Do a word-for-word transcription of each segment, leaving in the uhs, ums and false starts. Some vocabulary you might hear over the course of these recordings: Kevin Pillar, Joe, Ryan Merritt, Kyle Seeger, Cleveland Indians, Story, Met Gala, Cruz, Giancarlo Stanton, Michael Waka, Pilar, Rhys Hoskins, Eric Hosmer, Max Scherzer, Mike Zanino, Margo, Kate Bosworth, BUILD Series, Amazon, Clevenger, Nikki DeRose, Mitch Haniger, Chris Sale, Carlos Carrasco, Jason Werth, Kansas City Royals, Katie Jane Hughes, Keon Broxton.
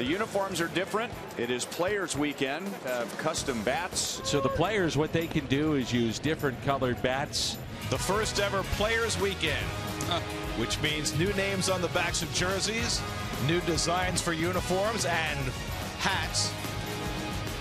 The uniforms are different. It is Players Weekend. Have custom bats. So the players, what they can do is use different colored bats. The first ever Players Weekend, huh. Which means new names on the backs of jerseys, new designs for uniforms and hats.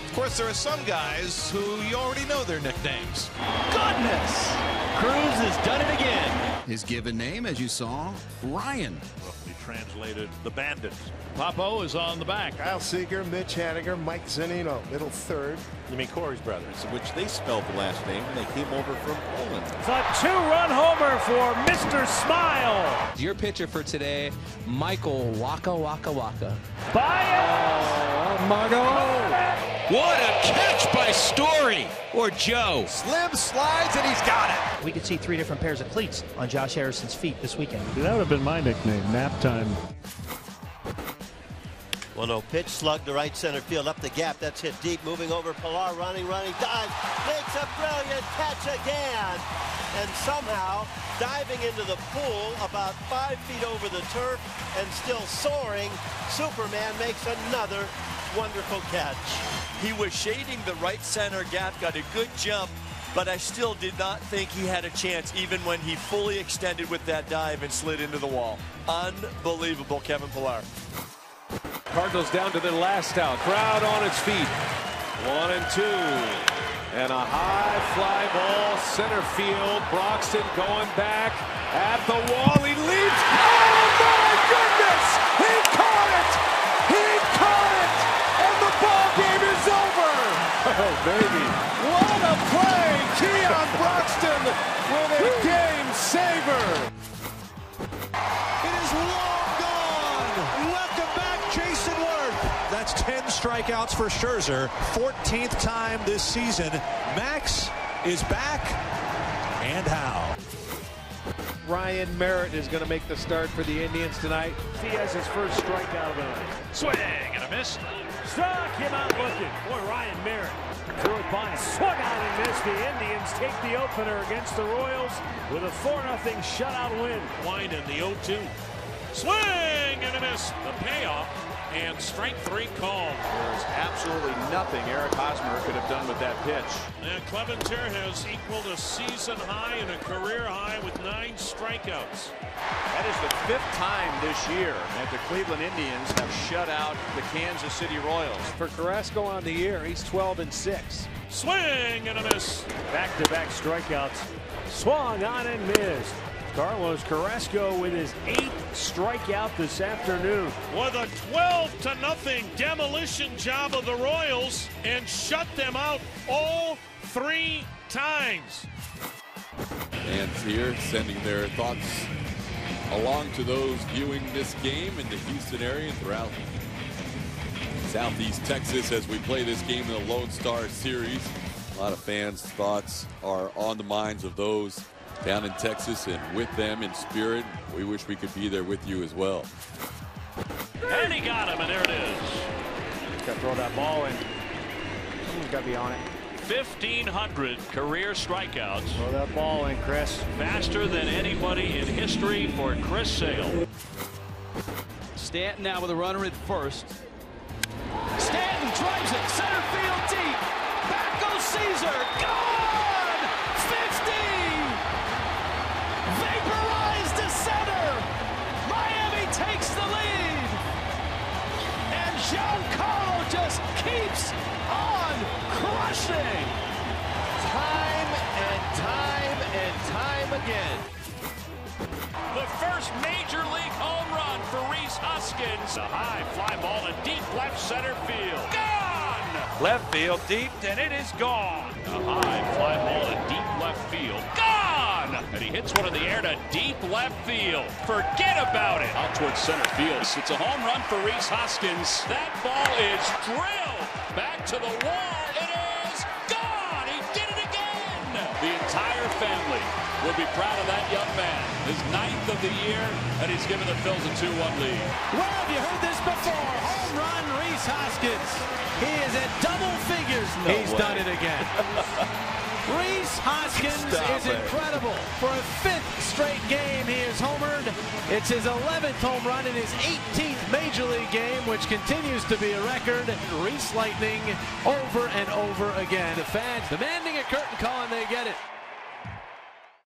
Of course, there are some guys who you already know their nicknames. Goodness! Cruz has done it again. His given name, as you saw, Ryan. Roughly translated, the Bandits. Papo is on the back. Kyle Seeger, Mitch Haniger, Mike Zanino, middle third. You mean Corey's brothers, which they spelled the last name when they came over from Poland. It's a two-run homer for Mister Smile. Your pitcher for today, Michael Waka Waka Waka. Bye. Oh, Margo. Oh. What a catch by Story or Joe. Slim slides and he's got it. We could see three different pairs of cleats on Josh Harrison's feet this weekend. That would have been my nickname, nap time. Well, no pitch, slug to right center field, up the gap. That's hit deep, moving over Pilar, running, running, dives, makes a brilliant catch again. And somehow diving into the pool about five feet over the turf and still soaring, Superman makes another wonderful catch. He was shading the right center gap, got a good jump, but I still did not think he had a chance even when he fully extended with that dive and slid into the wall. Unbelievable, Kevin Pillar. Cardinals down to their last out. Crowd on its feet. One and two. And a high fly ball, center field. Broxton going back at the wall. He leaps. Oh, my goodness! He caught it! He caught it! And the ball game is over! Oh, baby. What a play! Keon Broxton with a game saver! It is long gone! Welcome back, Jason Werth! That's ten strikeouts for Scherzer. fourteenth time this season. Max is back. And how? Ryan Merritt is going to make the start for the Indians tonight. He has his first strikeout of the night. Swing and a miss. Struck him out looking. Boy, Ryan Merritt threw it by. Swung out and missed. The Indians take the opener against the Royals with a four nothing shutout win. Wine in the oh two. Swing and a miss. The payoff and strike three called. There's absolutely nothing Eric Hosmer could have done with that pitch. And Clevenger has equaled a season high and a career high with nine strikeouts. That is the fifth time this year that the Cleveland Indians have shut out the Kansas City Royals. For Carrasco on the year, he's twelve and six. Swing and a miss. Back-to-back strikeouts. Swung on and missed. Carlos Carrasco with his eighth strikeout this afternoon. With a twelve to nothing demolition job of the Royals and shut them out all three times. And here sending their thoughts along to those viewing this game in the Houston area and throughout Southeast Texas as we play this game in the Lone Star Series. A lot of fans' thoughts are on the minds of those down in Texas, and with them in spirit. We wish we could be there with you as well. And he got him, and there it is. Got to throw that ball in. Someone's got to be on it. fifteen hundred career strikeouts. Throw that ball in, Chris. Faster than anybody in history for Chris Sale. Stanton now with a runner at first. Stanton drives it center field deep. Back goes Caesar. Gone! fifteen! Vaporized to center. Miami takes the lead. And Giancarlo just keeps on crushing. Time and time and time again. The first major league home run for Rhys Hoskins. A high fly ball to deep left center field. Gone! Left field deep, and it is gone. A high fly ball to deep left field. Gone! And he hits one in the air to deep left field. Forget about it. Out towards center field. It's a home run for Rhys Hoskins. That ball is drilled back to the wall. It is gone. He did it again. The entire family will be proud of that young man. His ninth of the year, and he's given the Phils a two one lead. Well, have you heard this before? Home run, Rhys Hoskins. He is at double figures. No he's way. Done it again. Rhys Hoskins Stop is it. Incredible for a fifth straight. straight game he has homered. It's his eleventh home run in his eighteenth Major League game, which continues to be a record. Rhys Lightning over and over again. The fans demanding a curtain call, and they get it.